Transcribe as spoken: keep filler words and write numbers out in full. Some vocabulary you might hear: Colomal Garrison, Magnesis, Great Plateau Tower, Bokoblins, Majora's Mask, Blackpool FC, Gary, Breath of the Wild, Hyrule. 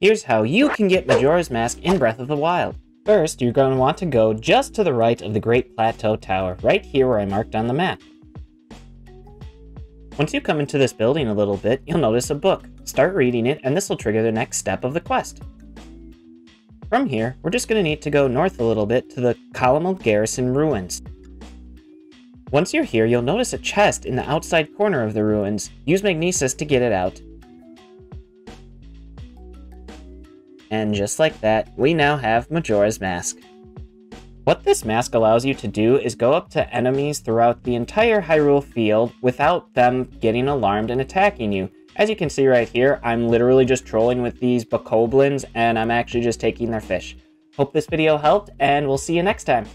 Here's how you can get Majora's Mask in Breath of the Wild. First, you're going to want to go just to the right of the Great Plateau Tower, right here where I marked on the map. Once you come into this building a little bit, you'll notice a book. Start reading it, and this will trigger the next step of the quest. From here, we're just going to need to go north a little bit to the Colomal Garrison ruins. Once you're here, you'll notice a chest in the outside corner of the ruins. Use Magnesis to get it out. And just like that, we now have Majora's Mask. What this mask allows you to do is go up to enemies throughout the entire Hyrule field without them getting alarmed and attacking you. As you can see right here, I'm literally just trolling with these Bokoblins, and I'm actually just taking their fish. Hope this video helped, and we'll see you next time.